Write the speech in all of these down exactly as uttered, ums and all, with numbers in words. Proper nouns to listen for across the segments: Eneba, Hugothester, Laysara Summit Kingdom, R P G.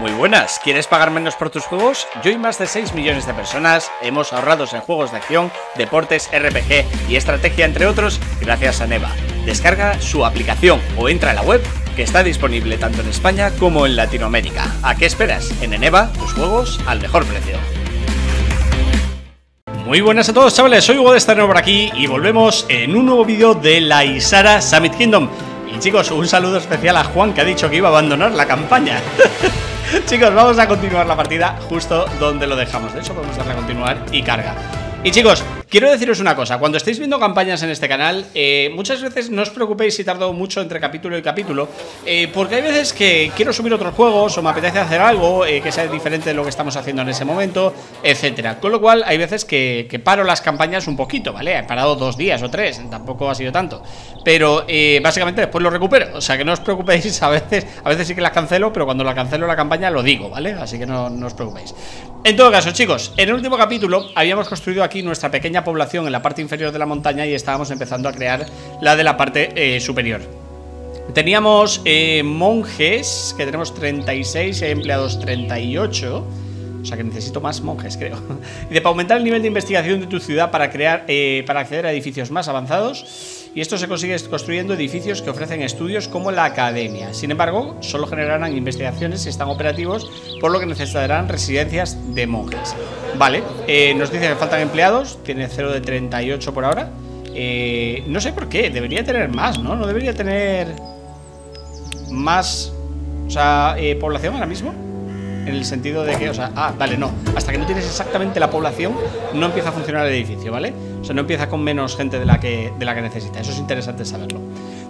Muy buenas, ¿quieres pagar menos por tus juegos? Yo y más de seis millones de personas hemos ahorrado en juegos de acción, deportes, R P G y estrategia, entre otros, gracias a Eneba. Descarga su aplicación o entra a la web, que está disponible tanto en España como en Latinoamérica. ¿A qué esperas? En Eneba, tus juegos al mejor precio. Muy buenas a todos, chavales, soy Hugothester por aquí y volvemos en un nuevo vídeo de Laysara Summit Kingdom. Y chicos, un saludo especial a Juan, que ha dicho que iba a abandonar la campaña. Chicos, vamos a continuar la partida justo donde lo dejamos. De hecho, podemos darle a continuar y carga. Y chicos, quiero deciros una cosa. Cuando estéis viendo campañas en este canal, eh, muchas veces no os preocupéis si tardo mucho entre capítulo y capítulo, eh, porque hay veces que quiero subir otros juegos o me apetece hacer algo eh, que sea diferente de lo que estamos haciendo en ese momento, etcétera. Con lo cual, hay veces que, que paro las campañas un poquito, ¿vale? He parado dos días o tres, tampoco ha sido tanto. Pero, eh, básicamente, después lo recupero. O sea, que no os preocupéis, a veces a veces sí que las cancelo, pero cuando la cancelo la campaña lo digo, ¿vale? Así que no, no os preocupéis. En todo caso, chicos, en el último capítulo habíamos construido aquí nuestra pequeña población en la parte inferior de la montaña y estábamos empezando a crear la de la parte eh, superior. Teníamos eh, monjes, que tenemos treinta y seis, empleados treinta y ocho... O sea que necesito más monjes, creo. Y de para aumentar el nivel de investigación de tu ciudad para crear, eh, para acceder a edificios más avanzados. Y esto se consigue construyendo edificios que ofrecen estudios como la academia. Sin embargo, solo generarán investigaciones si están operativos, por lo que necesitarán residencias de monjes. Vale, eh, nos dice que faltan empleados. Tiene cero de treinta y ocho por ahora. eh, No sé por qué, debería tener más, ¿no? No debería tener más, o sea, eh, población ahora mismo. En el sentido de que, o sea, ah, vale, no. Hasta que no tienes exactamente la población, no empieza a funcionar el edificio, ¿vale? O sea, no empieza con menos gente de la que, de la que necesita. Eso es interesante saberlo.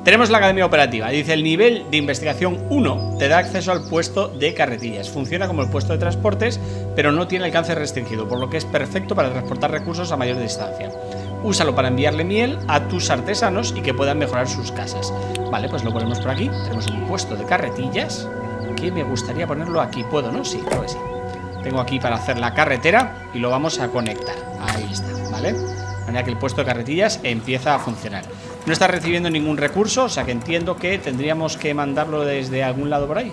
Tenemos la academia operativa. Dice, el nivel de investigación uno te da acceso al puesto de carretillas. Funciona como el puesto de transportes, pero no tiene alcance restringido, por lo que es perfecto para transportar recursos a mayor distancia. Úsalo para enviarle miel a tus artesanos y que puedan mejorar sus casas. Vale, pues lo ponemos por aquí. Tenemos un puesto de carretillas. Que me gustaría ponerlo aquí. ¿Puedo, no? Sí, creo que sí. Tengo aquí para hacer la carretera y lo vamos a conectar. Ahí está, ¿vale? De manera que el puesto de carretillas empieza a funcionar. No está recibiendo ningún recurso, o sea que entiendo que tendríamos que mandarlo desde algún lado por ahí.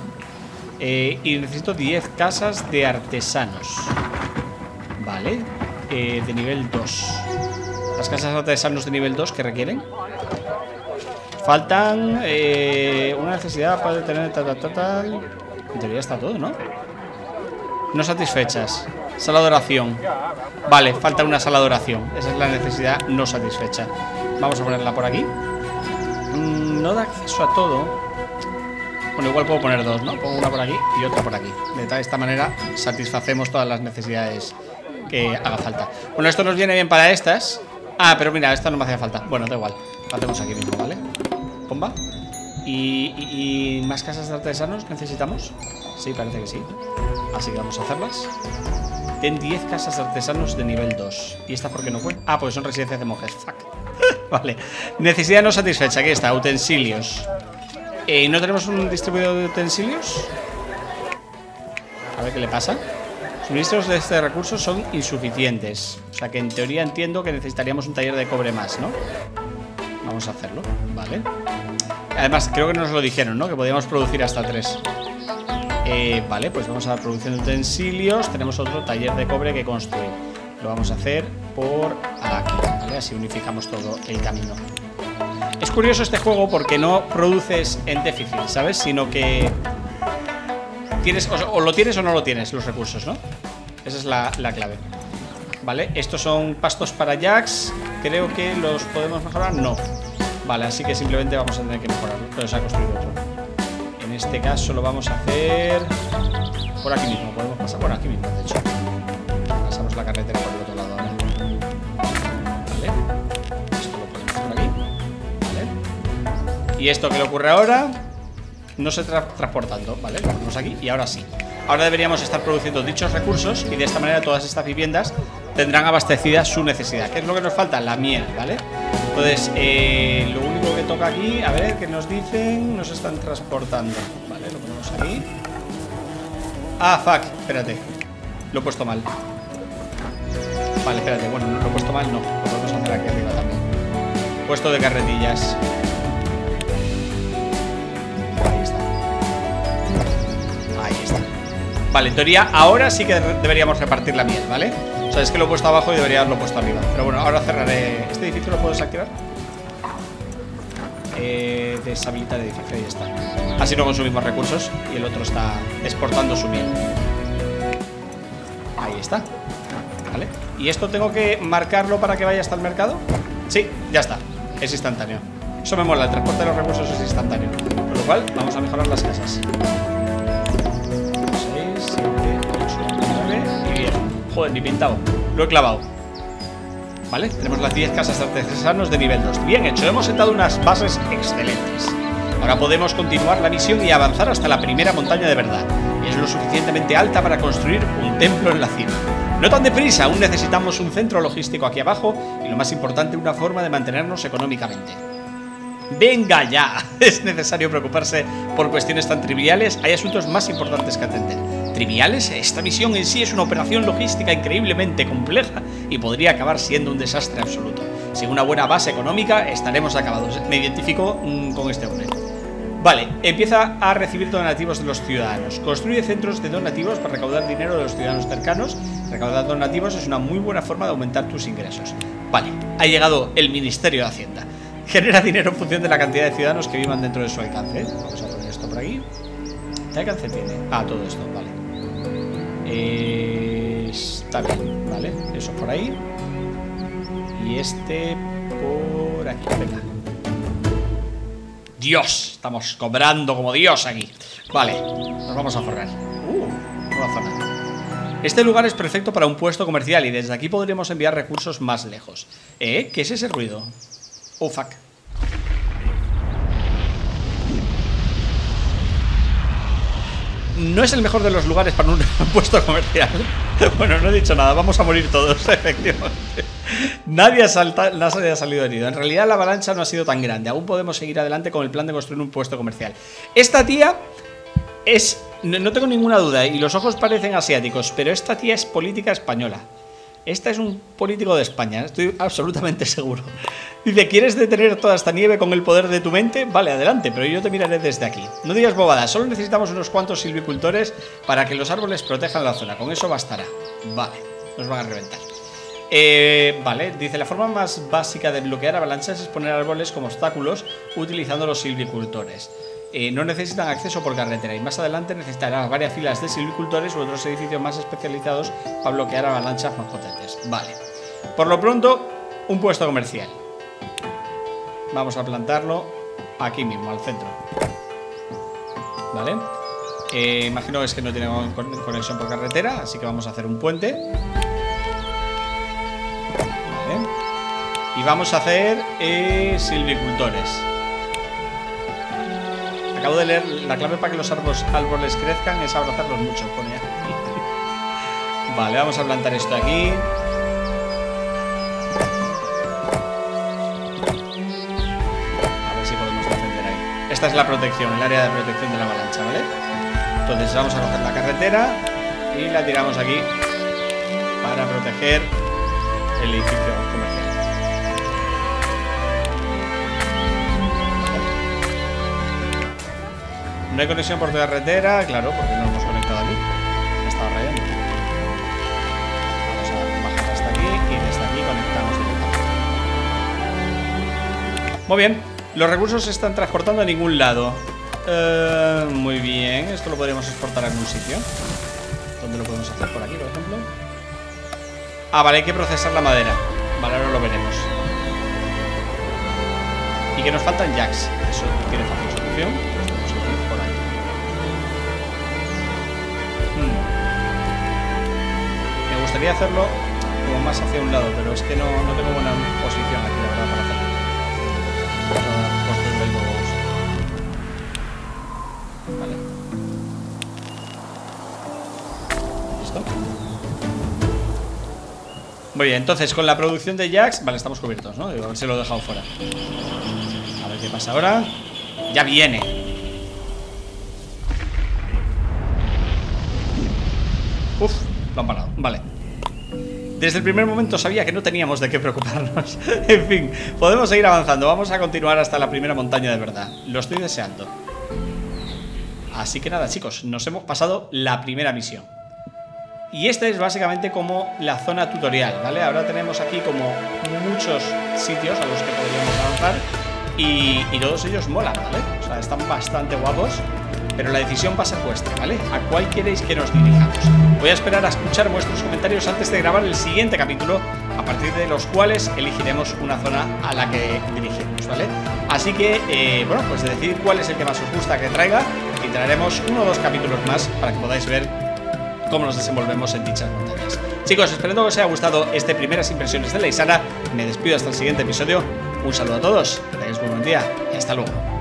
Eh, y necesito diez casas de artesanos. Vale, eh, de nivel dos. Las casas de artesanos de nivel dos que requieren. Faltan eh, una necesidad para tener ta, ta, ta, ta. En teoría está todo, ¿no? No satisfechas. Sala de oración. Vale, falta una sala de oración. Esa es la necesidad no satisfecha. Vamos a ponerla por aquí. Mm, no da acceso a todo. Bueno, igual puedo poner dos, ¿no? Pongo una por aquí y otra por aquí. De esta manera satisfacemos todas las necesidades que haga falta. Bueno, esto nos viene bien para estas. Ah, pero mira, esta no me hacía falta. Bueno, da igual. La hacemos aquí mismo, ¿vale? Bomba. ¿Y, y, ¿Y más casas de artesanos necesitamos? Sí, parece que sí. Así que vamos a hacerlas. Ten diez casas de artesanos de nivel dos. ¿Y esta por qué no cuenta? Ah, pues son residencias de monjes. Fuck. Vale. Necesidad no satisfecha. Aquí está. Utensilios. Eh, ¿No tenemos un distribuidor de utensilios? A ver qué le pasa. Suministros de este recurso son insuficientes. O sea que en teoría entiendo que necesitaríamos un taller de cobre más, ¿no? Vamos a hacerlo, vale. Además, creo que nos lo dijeron, ¿no? Que podíamos producir hasta tres. eh, Vale, pues vamos a la producción de utensilios. Tenemos otro taller de cobre que construir. Lo vamos a hacer por aquí, ¿vale? Así unificamos todo el camino. Es curioso este juego porque no produces en déficit, ¿sabes? Sino que tienes, o, o lo tienes o no lo tienes, los recursos, ¿no? Esa es la, la clave. Vale, estos son pastos para jacks. Creo que los podemos mejorar. No. Vale, así que simplemente vamos a tener que mejorarlo. Pero se ha construido otro. En este caso lo vamos a hacer por aquí mismo. Podemos pasar por aquí mismo, de hecho. Pasamos la carretera por el otro lado, ¿no? Vale. Esto lo podemos hacer por aquí. Vale. Y esto que le ocurre ahora no se está transportando. Vale, lo ponemos aquí y ahora sí. Ahora deberíamos estar produciendo dichos recursos y de esta manera todas estas viviendas tendrán abastecida su necesidad. ¿Qué es lo que nos falta? La miel, ¿vale? Entonces, eh, lo único que toca aquí, a ver, ¿qué nos dicen? Nos están transportando. Vale, lo ponemos aquí. Ah, fuck, espérate. Lo he puesto mal. Vale, espérate, bueno, no lo he puesto mal, no. Lo podemos hacer aquí arriba también. Puesto de carretillas. Ahí está. Ahí está. Vale, en teoría ahora sí que deberíamos repartir la miel, ¿vale? O sea, es que lo he puesto abajo y debería haberlo puesto arriba. Pero bueno, ahora cerraré. ¿Este edificio lo puedo desactivar? Eh, deshabilitar el edificio, ahí está. Así no consumimos recursos. Y el otro está exportando su miel. Ahí está. Vale. ¿Y esto tengo que marcarlo para que vaya hasta el mercado? Sí, ya está. Es instantáneo. Eso me mola, el transporte de los recursos es instantáneo. Con lo cual, vamos a mejorar las casas. seis, siete, ocho, nueve y diez. Joder, ni pintado. Lo he clavado. Vale, tenemos las diez casas de artesanos de nivel dos. Bien hecho, hemos sentado unas bases excelentes. Ahora podemos continuar la misión y avanzar hasta la primera montaña de verdad. Es lo suficientemente alta para construir un templo en la cima. No tan deprisa, aún necesitamos un centro logístico aquí abajo y lo más importante, una forma de mantenernos económicamente. ¡Venga ya! Es necesario preocuparse por cuestiones tan triviales, hay asuntos más importantes que atender. ¿Triviales? Esta misión en sí es una operación logística increíblemente compleja y podría acabar siendo un desastre absoluto. Sin una buena base económica estaremos acabados. Me identifico mmm, con este hombre. Vale, empieza a recibir donativos de los ciudadanos. Construye centros de donativos para recaudar dinero de los ciudadanos cercanos. Recaudar donativos es una muy buena forma de aumentar tus ingresos. Vale, ha llegado el Ministerio de Hacienda. Genera dinero en función de la cantidad de ciudadanos que vivan dentro de su alcance. Vamos a poner esto por aquí. ¿Qué alcance tiene? Ah, todo esto, vale. Eh, está bien, vale. Eso por ahí. Y este por aquí, venga. Dios, estamos cobrando como Dios aquí. Vale, nos vamos a forrar. Uh, nueva zona. Este lugar es perfecto para un puesto comercial y desde aquí podremos enviar recursos más lejos. ¿Eh? ¿Qué es ese ruido? Oh, fuck. No es el mejor de los lugares para un puesto comercial. Bueno, no he dicho nada, vamos a morir todos, efectivamente. Nadie ha, salta, nadie ha salido herido. En realidad la avalancha no ha sido tan grande. Aún podemos seguir adelante con el plan de construir un puesto comercial. Esta tía es... No, no tengo ninguna duda. Y los ojos parecen asiáticos, pero esta tía es política española. Esta es un político de España, estoy absolutamente seguro. Dice, ¿quieres detener toda esta nieve con el poder de tu mente? Vale, adelante, pero yo te miraré desde aquí. No digas bobadas, solo necesitamos unos cuantos silvicultores para que los árboles protejan la zona. Con eso bastará. Vale, nos van a reventar. Eh, vale, dice, la forma más básica de bloquear avalanchas es poner árboles como obstáculos utilizando los silvicultores. Eh, no necesitan acceso por carretera y más adelante necesitarán varias filas de silvicultores u otros edificios más especializados para bloquear avalanchas más potentes. Vale, por lo pronto, un puesto comercial. Vamos a plantarlo aquí mismo, al centro. Vale, eh, imagino que es que no tiene conexión por carretera, así que vamos a hacer un puente. Vale, y vamos a hacer eh, silvicultores. Acabo de leer, la clave para que los árboles, árboles crezcan es abrazarlos mucho, pone aquí. Vale, vamos a plantar esto aquí. A ver si podemos defender ahí. Esta es la protección, el área de protección de la avalancha, ¿vale? Entonces vamos a coger la carretera y la tiramos aquí para proteger el edificio comercial. No hay conexión por carretera, claro, porque no hemos conectado aquí. Me estaba rayando. Vamos a bajar hasta aquí y desde aquí conectamos directamente. Muy bien, los recursos se están transportando a ningún lado. Eh, muy bien, esto lo podríamos exportar a algún sitio. ¿Dónde lo podemos hacer? Por aquí, por ejemplo. Ah, vale, hay que procesar la madera. Vale, ahora lo veremos. Y que nos faltan jacks. Eso tiene fácil solución. Quería hacerlo como más hacia un lado, pero es que no, no tengo buena posición aquí, la verdad, para hacerlo. Vale. ¿Listo? Muy bien, entonces con la producción de jacks, vale, estamos cubiertos, ¿no? Digo, a ver si lo he dejado fuera. A ver qué pasa ahora. ¡Ya viene! Uf, lo han parado, vale. Desde el primer momento sabía que no teníamos de qué preocuparnos. En fin, podemos seguir avanzando. Vamos a continuar hasta la primera montaña de verdad. Lo estoy deseando. Así que nada, chicos, nos hemos pasado la primera misión. Y esta es básicamente como la zona tutorial, ¿vale? Ahora tenemos aquí como muchos sitios a los que podríamos avanzar y, y todos ellos molan, ¿vale? O sea, están bastante guapos, pero la decisión va a ser vuestra, ¿vale? ¿A cuál queréis que nos dirijamos? Voy a esperar a escuchar vuestros comentarios antes de grabar el siguiente capítulo, a partir de los cuales elegiremos una zona a la que dirigirnos, ¿vale? Así que, eh, bueno, pues decidid cuál es el que más os gusta que traiga y traeremos uno o dos capítulos más para que podáis ver cómo nos desenvolvemos en dichas montañas. Chicos, esperando que os haya gustado este primeras impresiones de Laysara, me despido hasta el siguiente episodio. Un saludo a todos, que tengáis muy buen día y hasta luego.